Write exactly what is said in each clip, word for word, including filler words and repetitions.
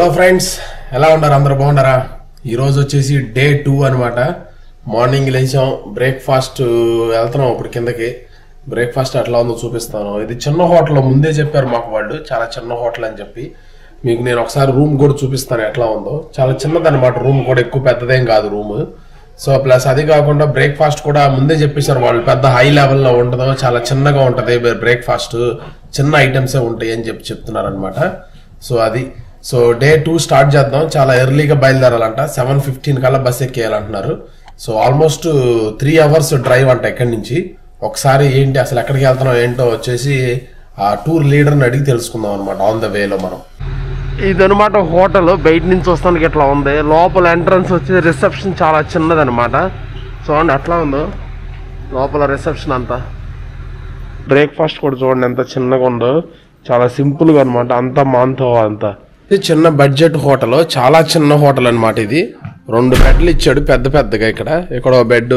Hello friends, ఎలా ఉన్నారు? అందరూ బాగున్నారా? ఈరోజు వచ్చేసి డే టూ అనమాట. మార్నింగ్ లేచాం, బ్రేక్ఫాస్ట్ వెళ్తున్నాం ఇప్పుడు కిందకి. బ్రేక్ఫాస్ట్ అట్లా ఉందో చూపిస్తాను. ఇది చిన్న హోటల్, ముందే చెప్పారు మాకు వాళ్ళు, చాలా చిన్న హోటల్ అని చెప్పి. మీకు నేను ఒకసారి రూమ్ కూడా చూపిస్తాను ఎట్లా ఉందో. చాలా చిన్నదనమాట రూమ్ కూడా, ఎక్కువ పెద్దదేం కాదు రూమ్. సో ప్లస్ అది కాకుండా బ్రేక్ఫాస్ట్ కూడా ముందే చెప్పేశారు వాళ్ళు, పెద్ద హై లెవెల్లో ఉండదు, చాలా చిన్నగా ఉంటుంది బ్రేక్ఫాస్ట్, చిన్న ఐటమ్సే ఉంటాయి అని చెప్పి చెప్తున్నారు అనమాట. సో అది సో డే టూ స్టార్ట్ చేద్దాం. చాలా ఎర్లీగా బయలుదేరాలంట, సెవెన్ ఫిఫ్టీన్ కల్లా బస్ ఎక్కేయాలంటున్నారు. So almost three hours drive అంట ఎక్కడి నుంచి. ఒకసారి ఏంటి అసలు ఎక్కడికి వెళ్తున్నాం ఏంటో వచ్చేసి ఆ టూర్ లీడర్ని అడిగి తెలుసుకుందాం అనమాట ఆన్ ద వేలో మనం. ఇదనమాట హోటల్, బయట నుంచి వస్తానికి ఇట్లా ఉంది. లోపల ఎంట్రన్స్ వచ్చి రిసెప్షన్ చాలా చిన్నదనమాట. చూడండి అట్లా ఉందో లోపల రిసెప్షన్ అంతా. బ్రేక్ఫాస్ట్ కూడా చూడండి ఎంత చిన్నగా ఉందో, చాలా సింపుల్గా అనమాట, అంతా మాంతో అంతా. ఇది చిన్న బడ్జెట్ హోటల్, చాలా చిన్న హోటల్ అనమాట. ఇది రెండు బెడ్లు ఇచ్చాడు పెద్ద పెద్దగా. ఇక్కడ ఇక్కడ ఒక బెడ్,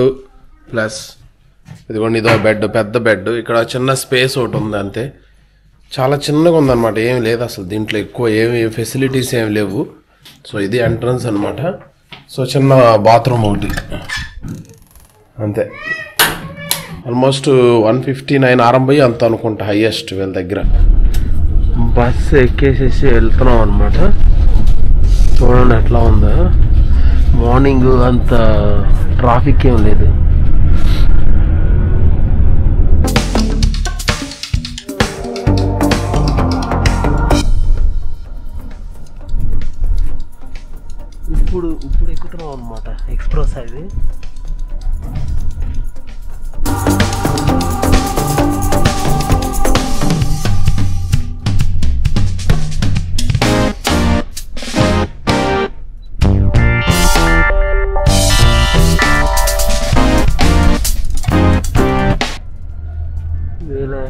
ప్లస్ ఇదిగోండి ఇదో బెడ్, పెద్ద బెడ్. ఇక్కడ చిన్న స్పేస్ ఒకటి ఉంది అంతే. చాలా చిన్నగా ఉందన్నమాట, ఏం లేదు అసలు దీంట్లో ఎక్కువ ఏమి ఫెసిలిటీస్ ఏమి లేవు. సో ఇది ఎంట్రన్స్ అనమాట. సో చిన్న బాత్రూమ్ ఒకటి అంతే. ఆల్మోస్ట్ వన్ ఫిఫ్టీ నైన్ ఆరంభ అంత అనుకుంటా హైయెస్ట్ వీళ్ళ దగ్గర. బస్ ఎక్కేసేసి వెళ్తున్నాం అనమాట. చూడండి ఎట్లా ఉందా. మార్నింగ్ అంత ట్రాఫిక్ ఏం లేదు. ఇప్పుడు ఇప్పుడు ఎక్కుతున్నాం అనమాట ఎక్స్ప్రెస్ హైవే.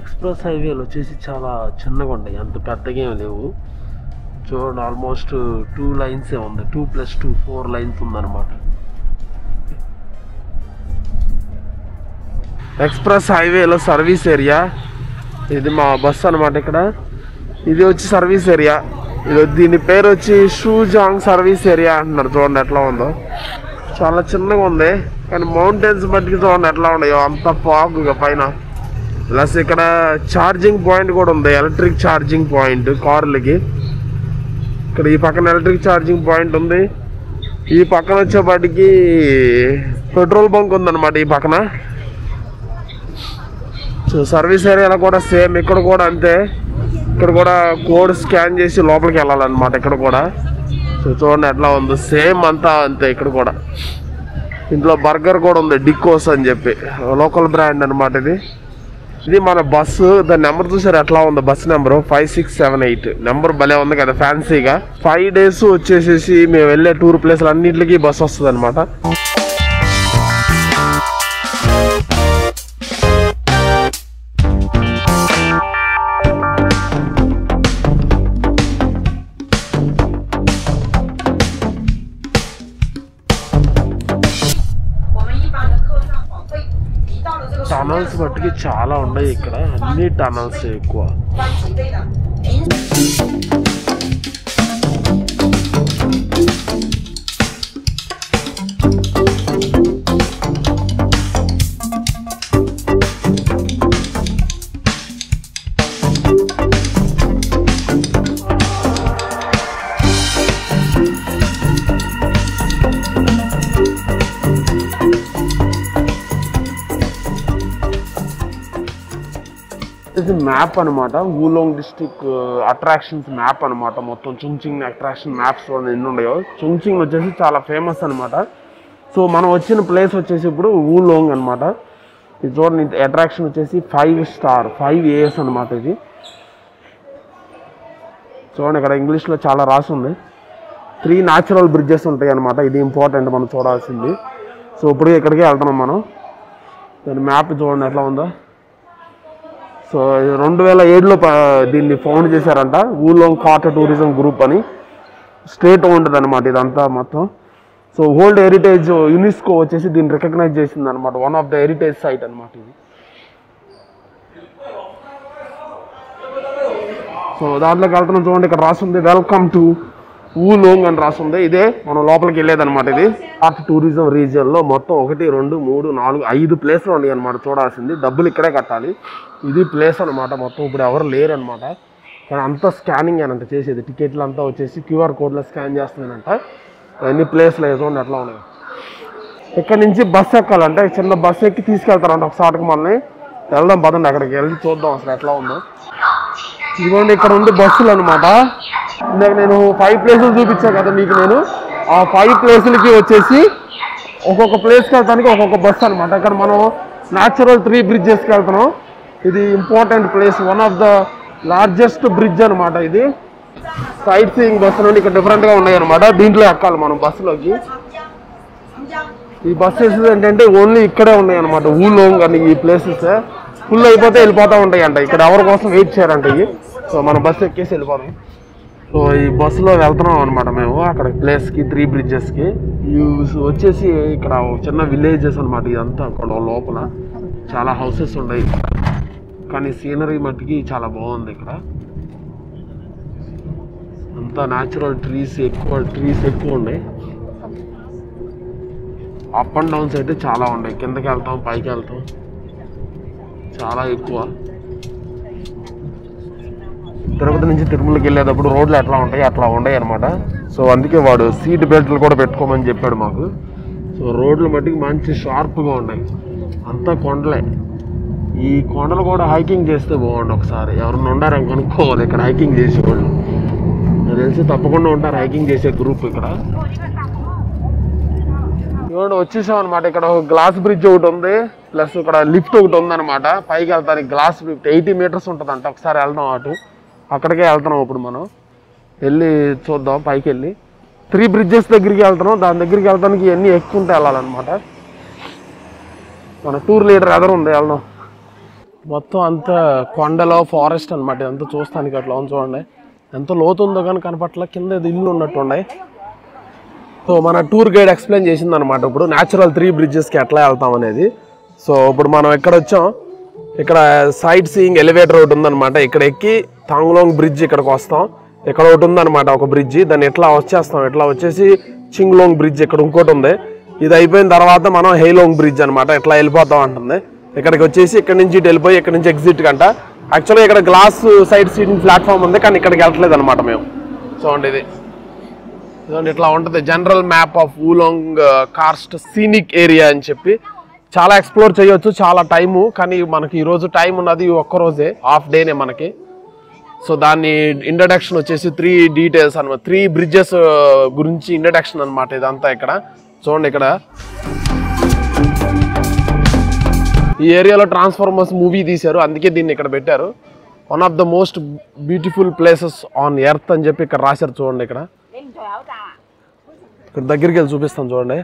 ఎక్స్ప్రెస్ హైవేలు వచ్చేసి చాలా చిన్నగా ఉన్నాయి, అంత పెద్దగా ఏమి లేవు. చూడండి ఆల్మోస్ట్ టూ లైన్సే ఉంది, two plus two four lines ఉందన్నమాట. ఎక్స్ప్రెస్ హైవేలో సర్వీస్ ఏరియా, ఇది మా బస్ అనమాట. ఇక్కడ ఇది వచ్చి సర్వీస్ ఏరియా, ఇది దీని పేరు వచ్చి షూజాంగ్ సర్వీస్ ఏరియా అంటున్నారు. చూడండి ఎట్లా ఉందో, చాలా చిన్నగా ఉంది. కానీ మౌంటైన్స్ మట్టికి చూడండి ఎట్లా ఉన్నాయో, అంత పాకుగా పైన. ప్లస్ ఇక్కడ ఛార్జింగ్ పాయింట్ కూడా ఉంది, ఎలక్ట్రిక్ ఛార్జింగ్ పాయింట్ కార్లకి. ఇక్కడ ఈ పక్కన ఎలక్ట్రిక్ ఛార్జింగ్ పాయింట్ ఉంది, ఈ పక్కన వచ్చేపాటికి పెట్రోల్ బంక్ ఉందన్నమాట ఈ పక్కన. సో సర్వీస్ ఏరియాలో కూడా సేమ్, ఇక్కడ కూడా అంతే. ఇక్కడ కూడా కోడ్ స్కాన్ చేసి లోపలికి వెళ్ళాలన్నమాట ఇక్కడ కూడా. సో చూడండి ఎట్లా ఉంది, సేమ్ అంతా అంతే. ఇక్కడ కూడా ఇంట్లో బర్గర్ కూడా ఉంది, డికోస్ అని చెప్పి లోకల్ బ్రాండ్ అనమాట ఇది. ఇది మన బస్సు, దాని నెంబర్ చూసారు ఎట్లా ఉందో, bus number five six seven eight. Number భలే ఉంది కదా ఫ్యాన్సీగా. ఫైవ్ డేస్ వచ్చేసేసి మేము వెళ్ళే టూర్ ప్లేస్లు అన్నింటికి బస్సు వస్తుంది అనమాట. టనల్స్ మట్టుకి చాలా ఉన్నాయి ఇక్కడ, అన్ని టనల్స్ ఎక్కువ. ఇది మ్యాప్ అనమాట, వూలాంగ్ డిస్ట్రిక్ట్ అట్రాక్షన్స్ మ్యాప్ అనమాట. మొత్తం చుంగ్చింగ్ అట్రాక్షన్ మ్యాప్స్ ఎన్ని ఉన్నాయో. చుంగ్చింగ్ వచ్చేసి చాలా ఫేమస్ అనమాట. సో మనం వచ్చిన ప్లేస్ వచ్చేసి ఇప్పుడు వూలాంగ్ అనమాట. ఇది చూడండి, అట్రాక్షన్ వచ్చేసి ఫైవ్ స్టార్ ఫైవ్ ఏఎస్ అనమాట. ఇది చూడండి ఇక్కడ ఇంగ్లీష్లో చాలా రాసి ఉంది. త్రీ న్యాచురల్ బ్రిడ్జెస్ ఉంటాయి అనమాట, ఇది ఇంపార్టెంట్ మనం చూడాల్సింది. సో ఇప్పుడు ఇక్కడికే వెళ్తున్నాం మనం. దాని మ్యాప్ చూడండి ఎట్లా ఉందో. సో రెండు వేల ఏడులో దీన్ని ఫౌండ్ చేశారంట, వూలాంగ్ కార్ట్ టూరిజం గ్రూప్ అని. స్టేట్ ఓన్డ్ అనమాట ఇదంతా మొత్తం. సో వరల్డ్ హెరిటేజ్ యునెస్కో వచ్చేసి దీన్ని రికగ్నైజ్ చేసింది అనమాట, one of the heritage site అనమాట ఇది. సో దాంట్లోకి వెళ్తున్నాం. చూడండి ఇక్కడ రాసి ఉంది welcome to Wulong and Rasunda, they on a local Kile than Matadi. After tourism region, low Moto, Okati, Rundu, Mudu, Nalu, Idu place on the Marthodas in the double Krakatali, Idi place on Mata Moto, but our layer and Mata, and Anta scanning and the chase, the ticket lanta, chase, Q R code scan just in any place lays on at Lona. I can injure Basakalanda, it's in the Basaki Tiskaltan of Sarkamale, tell them Badan Nagagal, Chodons at Lona. You want to come to Basel and Mata. Five places to picture five places place natural three bridges the important place, one of the largest bridge and sightseeing bus different the buses intended only Wulong and places full so so, in bus, we have place three bridges. You can villages and houses. The scenery is very natural trees, trees up and down side. Chala so andike vaadu seat belt lu kuda pettukomani cheppadu maaku so road lu matiki manchi sharp ga undayi anta kondale ee kondalu kuda hiking chesthe baagundi okasari evarunna undara anukovali ikkada hiking chesekollu telisi tappakunda untaru hiking chese group ikkada ivodu vachesam anamata ikkada oka glass bridge okati undi plus ikkada lift okati undi anamata pai ki veltani glass lift eighty meters untadanta okasari elna atu అక్కడికే వెళ్తున్నాం ఇప్పుడు మనం వెళ్ళి చూద్దాం పైకి వెళ్ళి three bridges దగ్గరికి వెళ్తున్నాం దాని దగ్గరికి వెళ్తానికి ఇన్ని ఎక్కుంటే వెళ్ళాలన్నమాట మన టూర్ లీడర్ అదర్ ఉంది వెళ్దాం మొత్తం అంత కొండలో ఫారెస్ట్ అన్నమాట ఇదంతా చూస్తానికి అట్లా ఉంది చూడండి ఎంత లోతు ఉందో గాని కనపట్ల కింద ఇల్లు ఉన్నట్టు ఉన్నాయి సో మన టూర్ గైడ్ ఎక్స్‌ప్లెయిన్ చేసింది అన్నమాట ఇప్పుడు నేచురల్ త్రీ బ్రిడ్జెస్ కి ఎట్లా వెళ్తాం అనేది సో ఇప్పుడు మనం ఎక్కడ వచ్చాం ఇక్కడ సైట్ సీయింగ్ ఎలివేటర్ రోడ్ ఉంది అన్నమాట ఇక్కడ ఎక్కి Tianlong Bridge इकड़ कोस्तां इकड़ उटुंदन माटा ओको bridge दानि एट्ला वच्चेस्तां एट्ला वच्चेसी Qinglong Bridge इकड़ इंकोटि उंदे इदि अयिपोयिन तर्वात मनं Heilong Bridge अन्नमाट एट्ला एल्लिपोतां अंटुंदे इकड़कि वच्चेसी इक्कड़ नुंचि एल्लिपोयि इक्कड़ नुंचि एग्जिट गंट एक्चुअली इकड़ ग्लास साइड सीटिंग प्लाटफाम उंदे कानी इकड़कि वेल्लट्लेदु अन्नमाट मेमु चूडंडि इदि इदि इट्ला उंटदि general map of Wulong Karst scenic area अनि चेप्पि चाला एक्सप्लोर चेयोच्चु चाला टाइम कानी मनकि ई रोजु टाइम उन्नदि ओक्क रोजे हाफ डे ने मनकि so dani introduction vachesi three details and three bridges gurinchi introduction anamata idantha ikkada chudandi ikkada ee area lo transformers movie teesaru andike deenni ikkada pettaru one of the most beautiful places on earth ani cheppi ikkada raasaru chudandi ikkada ikkada daggiriki velli choopistan chudandi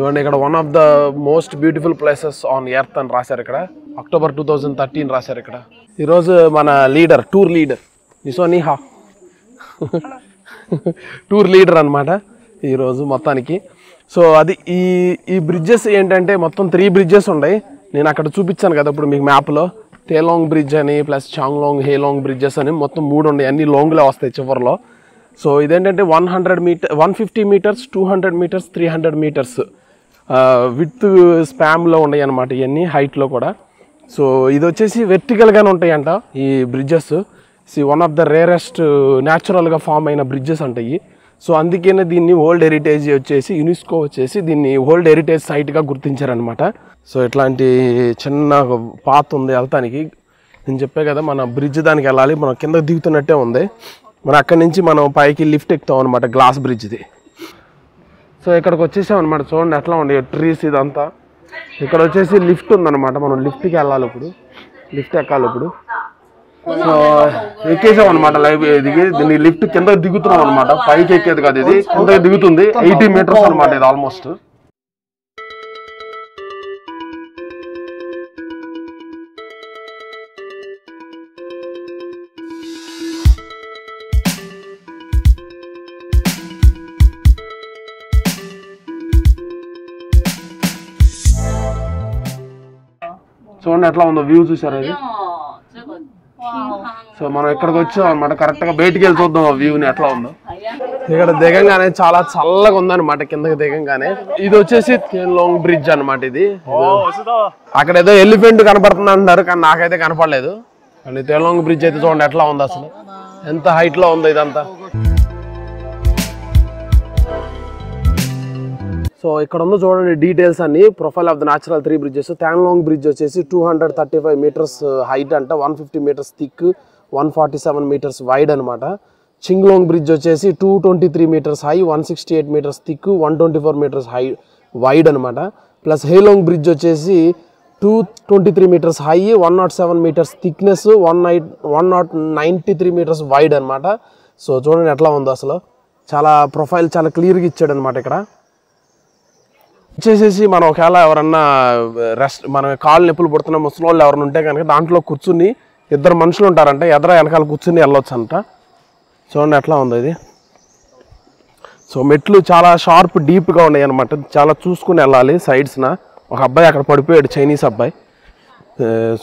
ivanni ikkada one of the most beautiful places on earth ani raasaru ikkada October two thousand thirteen raasaru ikkada ఈరోజు మన leader tour leader నిసోనిహా tour leader అన్నమాట ఈరోజు మొత్తానికి so అది ఈ ఈ bridges ఏంటంటే మొత్తం three బ్రిడ్జెస్ ఉన్నాయి నేను అక్కడ చూపించాను కదా ఇప్పుడు మీకు మ్యాప్ లో Tianlong Bridge అని ప్లస్ Chongqing Heilong Bridges అని మొత్తం మూడు ఉన్నాయి అన్ని లాంగ్ లో వస్తాయి చివర్లో సో ఇదేంటంటే one hundred meter one fifty meters two hundred meters three hundred meters with span లో ఉన్నాయి అన్నమాట ఇన్ని హైట్ లో కూడా so idu vachesi vertical ga untayi anta ee bridges see one of the rarest natural ga form aina bridges antayi so andikene deenni world heritage vachesi UNESCO vachesi deenni world heritage site ga gurtincharu anamata so itlanti chinna path undi eltaniki nenu cheppe kada mana bridge daniki ellali mana kinda digutunatte undi mana akkadi nunchi mana paiki lift ektam anamata glass bridge di so ikkadiki vachesam anamata chudandi atla undi trees idantha ఇక్కడ వచ్చేసి lift ఉందన్నమాట మనం lift కి వెళ్ళాలి ఇప్పుడు lift ఎక్కాలి ఇప్పుడు so ఎక్కేసాం అన్నమాట లైవ్ దిగి దీని లిఫ్ట్ కింద దిగుతున్నాం అన్నమాట పైకి ఎక్కేది కాదు ఇది కింద దిగుతుంది eighty మీటర్స్ అన్నమాట ఇది almost so on atla on the view chusara idi so మనం ఇక్కడికి వచ్చాం అనమాట. కరెక్ట్గా బయటికి వెళ్ళి చూద్దాం ఆ వ్యూని ఎట్లా ఉందో. ఇక్కడ దిగంగానే చాలా చల్లగా ఉందన్నమాట. కిందకి దిగంగానే ఇది వచ్చేసి తియన్లాంగ్ బ్రిడ్జ్ అనమాట. ఇది అక్కడ ఏదో ఎలిఫెంట్ కనపడుతుంది అంటున్నారు, కానీ నాకైతే కనపడలేదు. కానీ తియన్లాంగ్ బ్రిడ్జ్ అయితే చూడండి ఎట్లా ఉంది, అసలు ఎంత హైట్ లో ఉందో ఇదంతా. సో ఇక్కడ ఉందో చూడండి డీటెయిల్స్ అన్ని. Profile of the natural three bridges. Tianlong bridge వచ్చేసి two hundred thirty five meters height అంట, one fifty meters thick, one forty seven meters wide అనమాట. చింగ్లాంగ్ బ్రిడ్జ్ వచ్చేసి two twenty three meters high, one sixty eight meters thick, one twenty four meters high wide అనమాట. Plus Heilong bridge వచ్చేసి two twenty three meters high, one nought seven meters thickness, one nine one nought ninety three metres wide అనమాట. So చూడండి ఎట్లా ఉందో, అసలు చాలా profile చాలా క్లియర్గా ఇచ్చాడు అనమాట. ఇక్కడ వచ్చేసేసి మనం ఒకవేళ ఎవరన్నా రెస్ట్ మన కాళ్ళు నొప్పులు పుడుతున్న ముసలి వాళ్ళు ఎవరైనా ఉంటే కనుక దాంట్లో కూర్చుని ఇద్దరు మనుషులు ఉంటారంటే ఎదర వెనకాల కూర్చుని వెళ్ళొచ్చు అంట. చూడండి ఎట్లా ఉంది ఇది. సో మెట్లు చాలా షార్ప్ డీప్గా ఉన్నాయి అనమాట. చాలా చూసుకుని వెళ్ళాలి సైడ్స్న. ఒక అబ్బాయి అక్కడ పడిపోయాడు, చైనీస్ అబ్బాయి.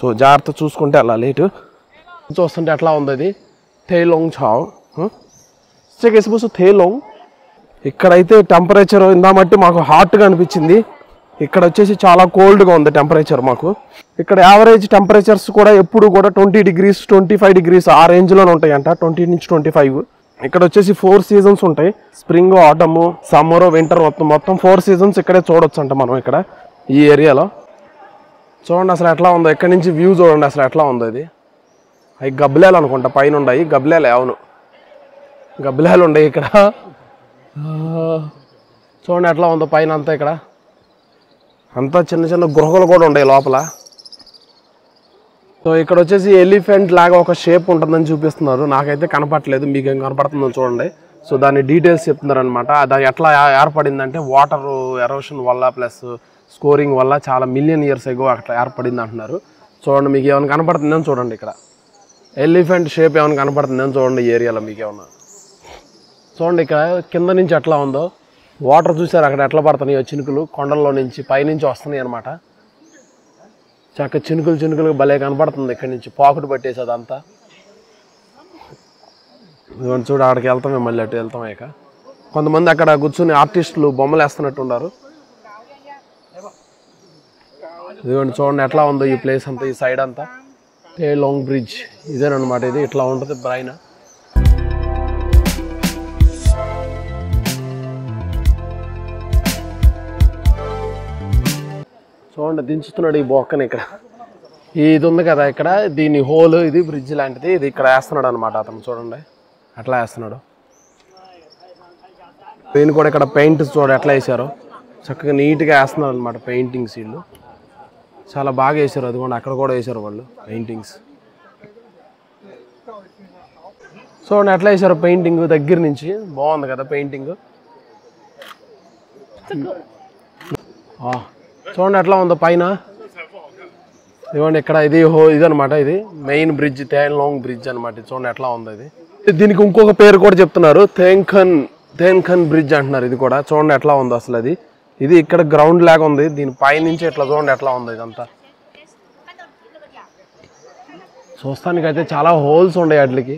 సో జాగ్రత్త చూసుకుంటే వెళ్ళాలి. ఇటు చూస్తుంటే ఎట్లా ఉంది అది. థేలాంగ్ చావ్ చెక్కేసిపోసు థేలాంగ్. ఇక్కడైతే టెంపరేచర్ ఇందామట్టి మాకు హాట్గా అనిపించింది, ఇక్కడ వచ్చేసి చాలా కోల్డ్గా ఉంది టెంపరేచర్ మాకు. ఇక్కడ యావరేజ్ టెంపరేచర్స్ కూడా ఎప్పుడు కూడా twenty degrees twenty five degrees ఆ రేంజ్లోనే ఉంటాయి అంట, ట్వంటీ నుంచి ట్వంటీ ఫైవ్. ఇక్కడ వచ్చేసి ఫోర్ సీజన్స్ ఉంటాయి, స్ప్రింగ్ ఆటమ్ సమ్మర్ వింటర్ మొత్తం మొత్తం ఫోర్ సీజన్స్ ఇక్కడే చూడొచ్చు అంట మనం ఇక్కడ ఈ ఏరియాలో. చూడండి అసలు ఎట్లా ఉందో, ఇక్కడ నుంచి వ్యూ చూడండి అసలు ఎట్లా ఉందో ఇది. అవి గబ్బిలాలు అనుకుంటా పైన ఉన్నాయి, గబ్బిలాలే అవును గబ్బిలాలు ఉన్నాయి ఇక్కడ. చూడండి ఎట్లా ఉందో పైన అంతా, ఇక్కడ అంతా చిన్న చిన్న గృహలు కూడా ఉన్నాయి లోపల. సో ఇక్కడ వచ్చేసి ఎలిఫెంట్ లాగా ఒక షేప్ ఉంటుందని చూపిస్తున్నారు, నాకైతే కనపడలేదు, మీకు ఏం కనపడుతుందో చూడండి. సో దాని డీటెయిల్స్ చెప్తున్నారు అనమాట. అది ఎట్లా ఏర్పడిందంటే వాటర్ ఎరోషన్ వల్ల ప్లస్ స్కోరింగ్ వల్ల చాలా మిలియన్ ఇయర్స్ ఎగో అట్లా ఏర్పడింది అంటున్నారు. చూడండి మీకు ఏమైనా కనపడుతుందని చూడండి, ఇక్కడ ఎలిఫెంట్ షేప్ ఏమైనా కనపడుతుందని చూడండి ఏరియాలో మీకు ఏమన్నా. చూడండి ఇక్కడ కింద నుంచి ఎట్లా ఉందో, వాటర్ చూసారు అక్కడ ఎట్లా పడుతున్నాయో చినుకులు, కొండల్లో నుంచి పైనుంచి వస్తున్నాయి అనమాట. చక్క చినుకులు చినుకులు భలే కనపడుతుంది ఇక్కడ నుంచి, పాకుడు పట్టేసి అదంతా. చూడు అక్కడికి వెళ్తామే, మళ్ళీ అటు వెళ్తాం. ఇక కొంతమంది అక్కడ కూర్చుని ఆర్టిస్టులు బొమ్మలు వేస్తున్నట్టు ఉన్నారు. ఇదిగోండి చూడండి ఎట్లా ఉందో ఈ ప్లేస్ అంతా, ఈ సైడ్ అంతా లాంగ్ బ్రిడ్జ్ ఇదేనమాట. ఇది ఇట్లా ఉంటుంది బ్రైన్. చూడండి దించుతున్నాడు ఈ బొక్కని ఇక్కడ. ఇది ఉంది కదా ఇక్కడ, దీని హోల్ ఇది బ్రిడ్జ్ లాంటిది, ఇది ఇక్కడ వేస్తున్నాడు అనమాట అతను. చూడండి అట్లా వేస్తున్నాడు. దీని కూడా ఇక్కడ పెయింట్స్ చూడండి ఎట్లా వేసారు, చక్కగా నీట్గా వేస్తున్నారు అనమాట. పెయింటింగ్స్ వీళ్ళు చాలా బాగా వేసారు, అది కూడా అక్కడ కూడా వేసారు వాళ్ళు పెయింటింగ్స్. చూడండి ఎట్లా వేసారు పెయింటింగ్ దగ్గర నుంచి, బాగుంది కదా పెయింటింగ్. చూడండి ఎట్లా ఉందో పైన. ఇవ్వండి ఇక్కడ ఇది హో ఇదనమాట, ఇది మెయిన్ బ్రిడ్జ్ తియన్లాంగ్ బ్రిడ్జ్ అనమాట. చూడండి ఎట్లా ఉంది ఇది. దీనికి ఇంకొక పేరు కూడా చెప్తున్నారు, థేన్ఖన్ థేన్ఖన్ బ్రిడ్జ్ అంటున్నారు. ఇది కూడా చూడండి ఎట్లా ఉందో అసలు అది. ఇది ఇక్కడ గ్రౌండ్ లాగా ఉంది, దీని పైనుంచి ఎట్లా చూడండి ఎట్లా ఉంది ఇదంతా. చూస్తానికి అయితే చాలా హోల్స్ ఉన్నాయి వాటికి,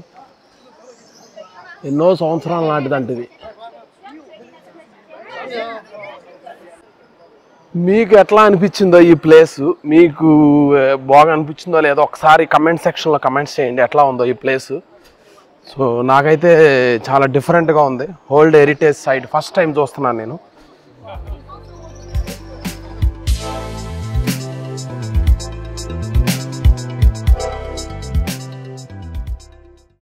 ఎన్నో సంవత్సరాల నాటిదంటిది. మీకు ఎట్లా అనిపించిందో ఈ ప్లేస్, మీకు బాగా అనిపించిందో లేదో ఒకసారి కమెంట్ సెక్షన్లో కమెంట్స్ చేయండి ఎట్లా ఉందో ఈ ప్లేస్. సో నాకైతే చాలా డిఫరెంట్గా ఉంది, old heritage site first time చూస్తున్నాను నేను.